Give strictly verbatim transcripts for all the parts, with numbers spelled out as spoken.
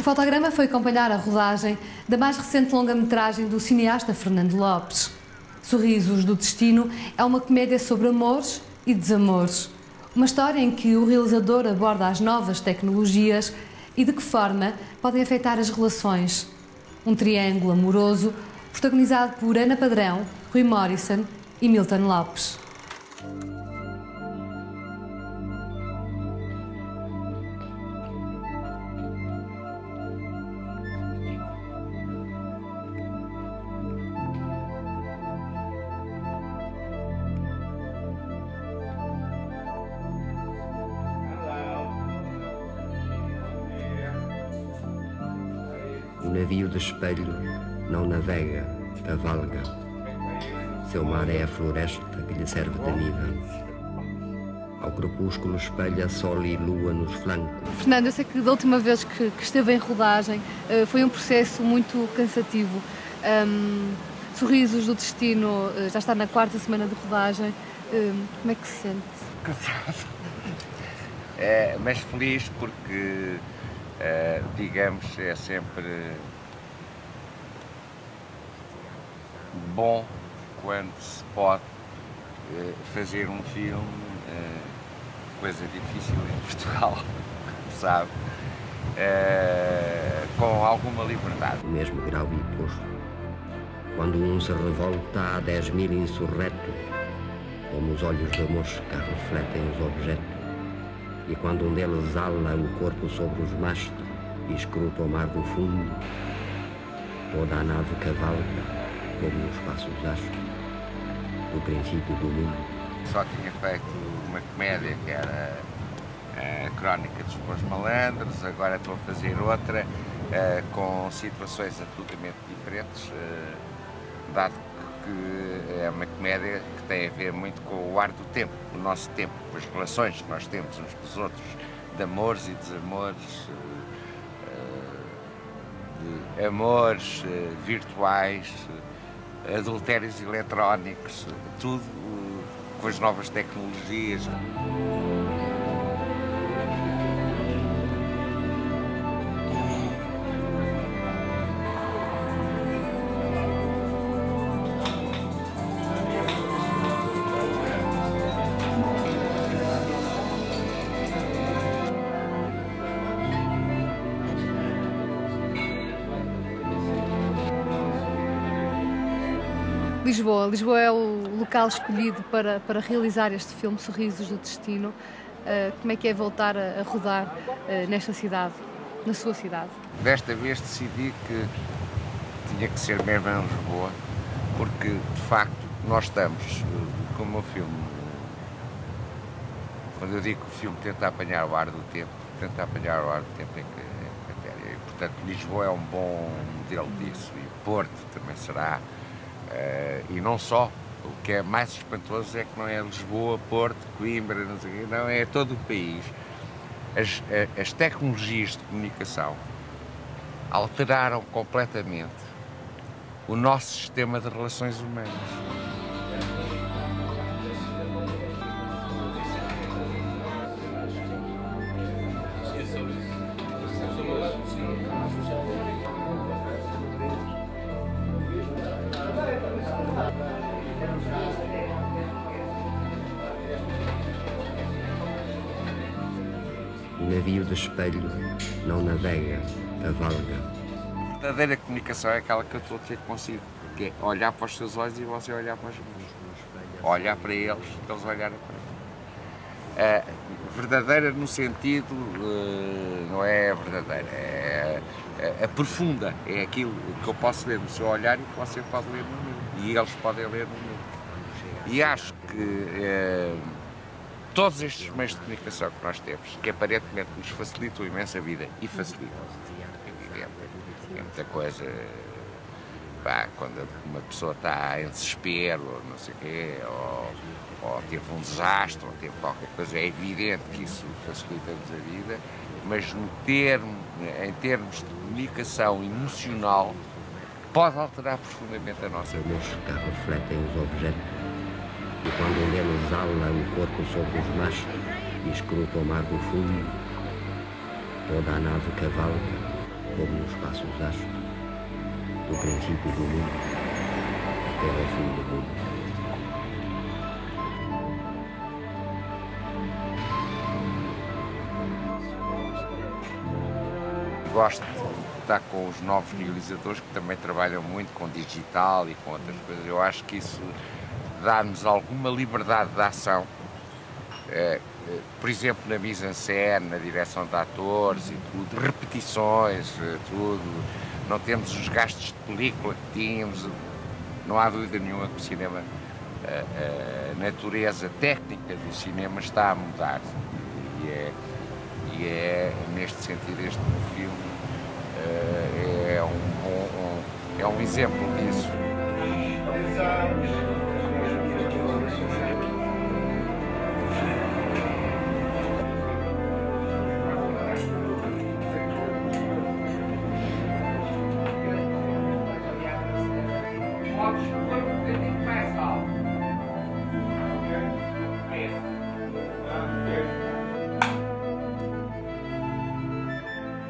O Fotograma foi acompanhar a rodagem da mais recente longa-metragem do cineasta Fernando Lopes. Sorrisos do Destino é uma comédia sobre amores e desamores. Uma história em que o realizador aborda as novas tecnologias e de que forma podem afetar as relações. Um triângulo amoroso protagonizado por Ana Padrão, Rui Morrison e Milton Lopes. O navio de espelho não navega, cavalga. Seu mar é a floresta que lhe serve de nível. Ao crepúsculo espelha sol e lua nos flancos. Fernando, eu sei que da última vez que, que esteve em rodagem foi um processo muito cansativo. Um, Sorrisos do Destino já está na quarta semana de rodagem. Um, como é que se sente? Cansado. É, mas feliz porque... Uh, digamos, é sempre bom quando se pode uh, fazer um filme, uh, coisa difícil em Portugal, como sabe, uh, com alguma liberdade. O mesmo grau imposto, quando um se revolta a dez mil insurretos, como os olhos da mosca refletem os objetos. E quando um deles ala o corpo sobre os mastros e escruta o mar do fundo, toda a nave cavalga como os passos astros do princípio do mundo. Só tinha feito uma comédia que era a Crónica dos Bons Malandros, agora estou a fazer outra com situações absolutamente diferentes, dado que é uma comédia que tem a ver muito com o ar do tempo, o nosso tempo, com as relações que nós temos uns com os outros, de amores e desamores, de amores virtuais, adultérios eletrónicos, tudo com as novas tecnologias. Lisboa. Lisboa é o local escolhido para, para realizar este filme, Sorrisos do Destino. Uh, como é que é voltar a, a rodar uh, nesta cidade, na sua cidade? Desta vez decidi que tinha que ser mesmo em Lisboa, porque de facto nós estamos, como o filme, quando eu digo que o filme tenta apanhar o ar do tempo, tenta apanhar o ar do tempo em matéria. E portanto Lisboa é um bom modelo disso e Porto também será. Uh, e não só, o que é mais espantoso é que não é Lisboa, Porto, Coimbra, não sei, não, é todo o país. As, a, as tecnologias de comunicação alteraram completamente o nosso sistema de relações humanas. O navio de espelho não navega, cavalga. A verdadeira comunicação é aquela que eu estou a ter consigo, que é olhar para os seus olhos e você olhar para os meus. Olhar para eles, eles olharem para mim. A verdadeira no sentido, não é verdadeira, é a profunda, é aquilo que eu posso ler no seu olhar e que você pode ler no meu. E eles podem ler no meu. E acho que... É, todos estes meios de comunicação que nós temos, que aparentemente nos facilitam imensa a vida, e facilitam, é evidente, é muita coisa, pá, quando uma pessoa está em desespero, ou não sei o quê, ou, ou teve um desastre, ou teve qualquer coisa, é evidente que isso facilita-nos a vida, mas no termo, em termos de comunicação emocional, pode alterar profundamente a nossa vida. Os refletem os objetos. E quando um deles ala o corpo sobre os mastros e escruta o mar do fundo, toda a nave cavalga como nos passos achos, do princípio do mundo até ao fim do mundo. Gosto de estar com os novos realizadores que também trabalham muito com digital e com outras coisas. Eu acho que isso dá-nos alguma liberdade de ação, por exemplo, na mise-en-scène, na direção de atores e tudo, repetições, tudo. Não temos os gastos de película que tínhamos. Não há dúvida nenhuma que o cinema, a natureza técnica do cinema está a mudar. E é, E é, neste sentido, este filme uh, é, um, um, um, é um exemplo disso.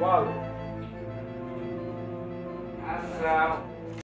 Wow. Ação.